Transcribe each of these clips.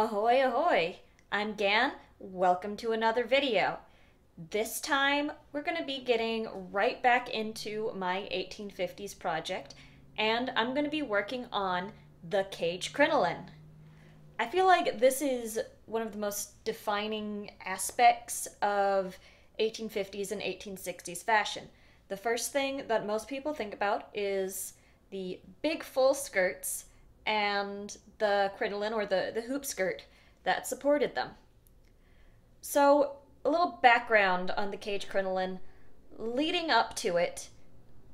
Ahoy ahoy! I'm Gan, welcome to another video. This time we're going to be getting right back into my 1850s project, and I'm going to be working on the cage crinoline. I feel like this is one of the most defining aspects of 1850s and 1860s fashion. The first thing that most people think about is the big full skirts and the crinoline or the hoop skirt that supported them. So a little background on the cage crinoline. Leading up to it,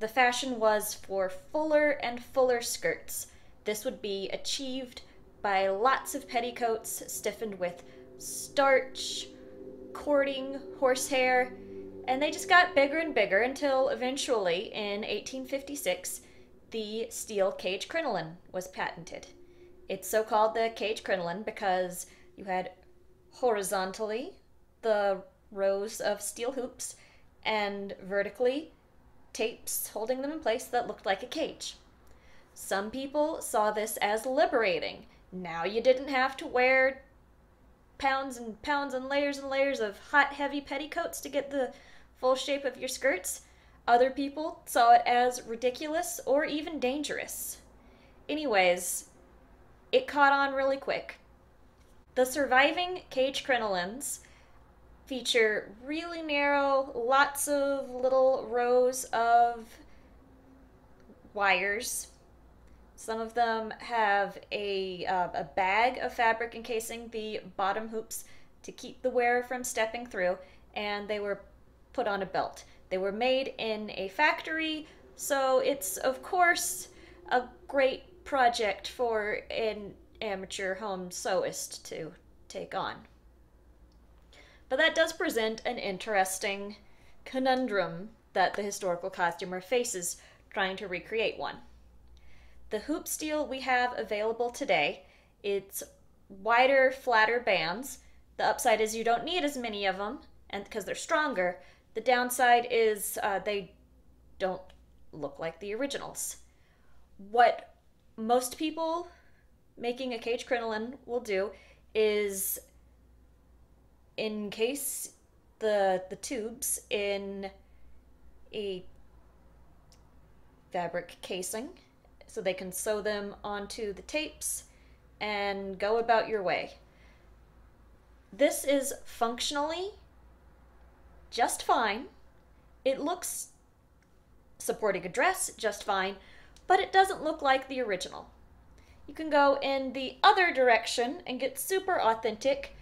the fashion was for fuller and fuller skirts. This would be achieved by lots of petticoats stiffened with starch, cording, horsehair, and they just got bigger and bigger until eventually in 1856 the steel cage crinoline was patented. It's so called the cage crinoline because you had horizontally the rows of steel hoops and vertically tapes holding them in place that looked like a cage. Some people saw this as liberating. Now you didn't have to wear pounds and pounds and layers of hot, heavy petticoats to get the full shape of your skirts. Other people saw it as ridiculous or even dangerous. Anyways, it caught on really quick. The surviving cage crinolines feature really narrow, lots of little rows of wires. Some of them have a bag of fabric encasing the bottom hoops to keep the wearer from stepping through, and they were put on a belt. They were made in a factory, so it's, of course, a great project for an amateur home sewist to take on. But that does present an interesting conundrum that the historical costumer faces trying to recreate one. The hoop steel we have available today, it's wider, flatter bands. The upside is you don't need as many of them, and because they're stronger. The downside is they don't look like the originals. What most people making a cage crinoline will do is encase the tubes in a fabric casing so they can sew them onto the tapes and go about your way. This is functionally just fine. It looks supporting a dress just fine, but it doesn't look like the original. You can go in the other direction and get super authentic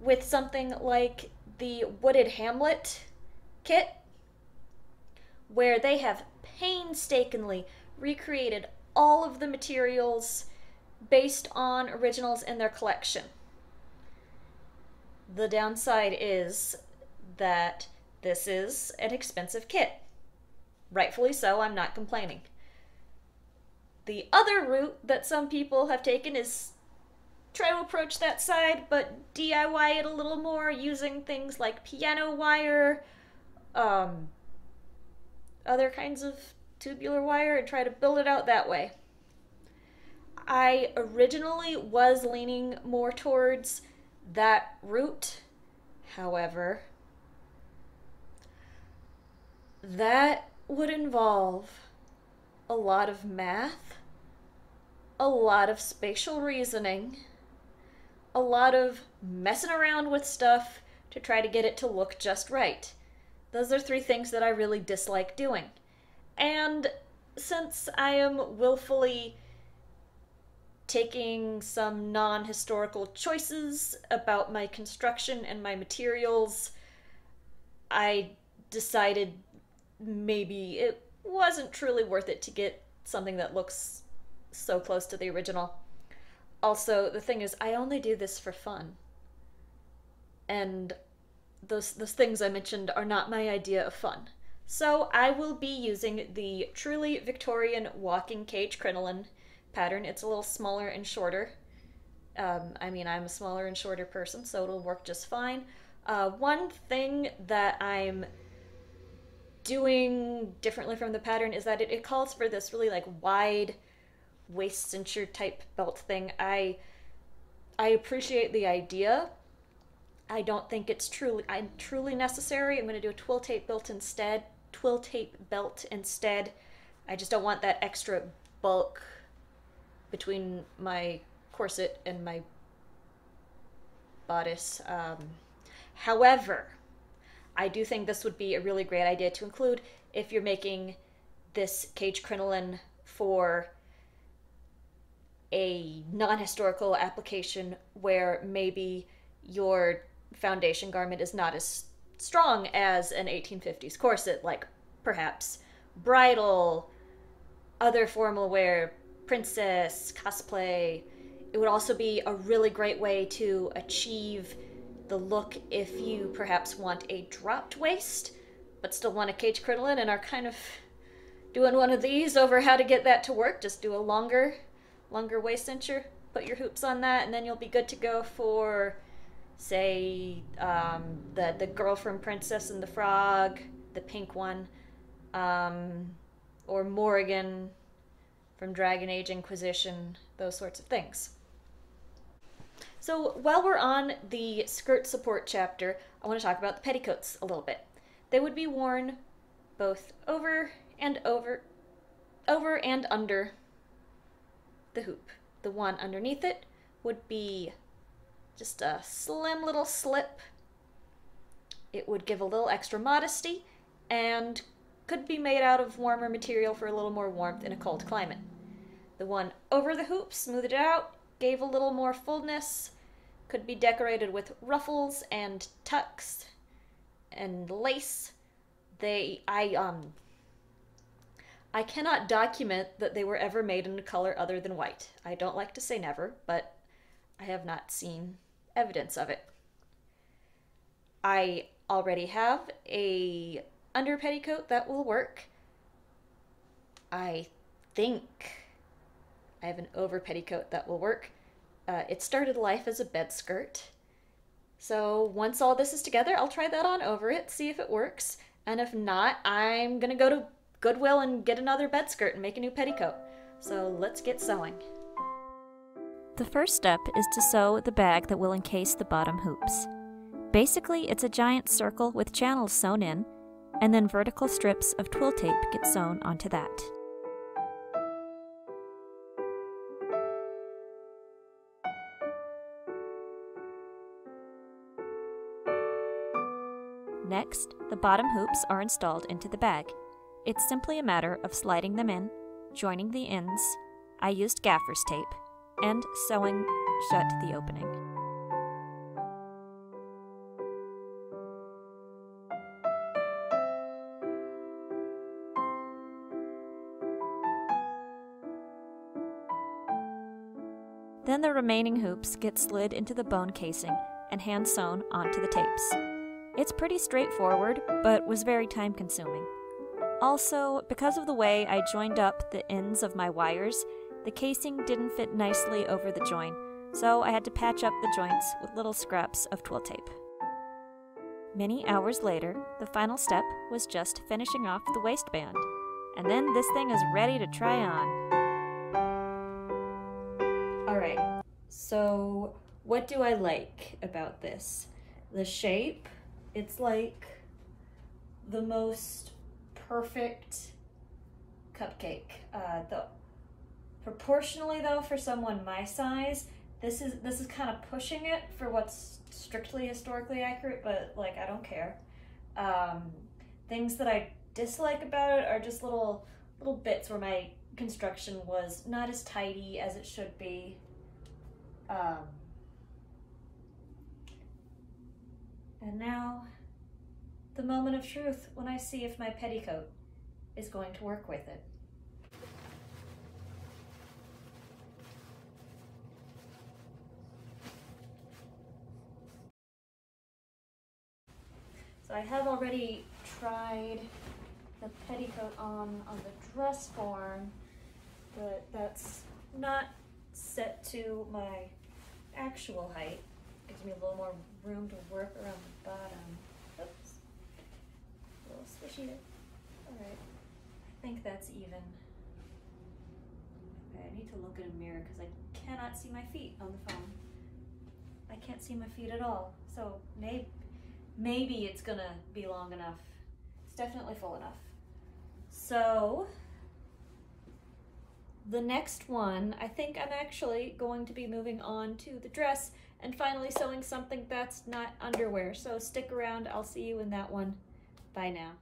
with something like the Wooded Hamlet kit, where they have painstakingly recreated all of the materials based on originals in their collection. The downside is that this is an expensive kit. Rightfully so, I'm not complaining. The other route that some people have taken is try to approach that side, but DIY it a little more using things like piano wire, other kinds of tubular wire, and try to build it out that way. I originally was leaning more towards that route, however, that would involve a lot of math, a lot of spatial reasoning, a lot of messing around with stuff to try to get it to look just right. Those are three things that I really dislike doing. And since I am willfully taking some non-historical choices about my construction and my materials, I decided maybe it wasn't truly worth it to get something that looks so close to the original. Also, the thing is, I only do this for fun. And those things I mentioned are not my idea of fun. So I will be using the Truly Victorian walking cage crinoline pattern. It's a little smaller and shorter. I mean, I'm a smaller and shorter person, so it'll work just fine. One thing that I'm doing differently from the pattern is that it calls for this really like wide waist cincher type belt thing. I I appreciate the idea. I don't think it's truly necessary. I'm going to do a twill tape belt instead. I just don't want that extra bulk between my corset and my bodice. However, I do think this would be a really great idea to include if you're making this cage crinoline for a non-historical application where maybe your foundation garment is not as strong as an 1850s corset, like perhaps bridal, other formal wear, princess, cosplay. It would also be a really great way to achieve the look if you perhaps want a dropped waist, but still want a cage crinoline and are kind of doing one of these over how to get that to work. Just do a longer waist cincher, put your hoops on that, and then you'll be good to go for, say, the girl from Princess and the Frog, the pink one, or Morrigan from Dragon Age Inquisition, those sorts of things. So while we're on the skirt support chapter, I want to talk about the petticoats a little bit. They would be worn both over and under the hoop. The one underneath it would be just a slim little slip. It would give a little extra modesty and could be made out of warmer material for a little more warmth in a cold climate. The one over the hoop smoothed it out, gave a little more fullness, could be decorated with ruffles and tucks and lace. I cannot document that they were ever made in a color other than white. I don't like to say never, but I have not seen evidence of it. I already have a under petticoat that will work. I think I have an over petticoat that will work. It started life as a bed skirt. So once all this is together, I'll try that on over it, see if it works. And if not, I'm gonna go to Goodwill and get another bed skirt and make a new petticoat. So let's get sewing. The first step is to sew the bag that will encase the bottom hoops. Basically, it's a giant circle with channels sewn in, and then vertical strips of twill tape get sewn onto that. Next, the bottom hoops are installed into the bag. It's simply a matter of sliding them in, joining the ends, I used gaffer's tape, and sewing shut the opening. Then the remaining hoops get slid into the bone casing and hand sewn onto the tapes. It's pretty straightforward, but was very time consuming. Also, because of the way I joined up the ends of my wires, the casing didn't fit nicely over the join, so I had to patch up the joints with little scraps of twill tape. Many hours later, the final step was just finishing off the waistband. And then this thing is ready to try on. Alright, so what do I like about this? The shape, it's like the most perfect cupcake. Proportionally though, for someone my size, this is kind of pushing it for what's strictly historically accurate, but like I don't care. Things that I dislike about it are just little bits where my construction was not as tidy as it should be. And now the moment of truth when I see if my petticoat is going to work with it. I have already tried the petticoat on the dress form, but that's not set to my actual height. Gives me a little more room to work around the bottom. Oops, a little squishy there. All right, I think that's even. Okay, I need to look in a mirror because I cannot see my feet on the phone. I can't see my feet at all. So maybe it's gonna be long enough. It's definitely full enough. So the next one, I think I'm actually going to be moving on to the dress and finally sewing something that's not underwear. So stick around, I'll see you in that one. Bye now.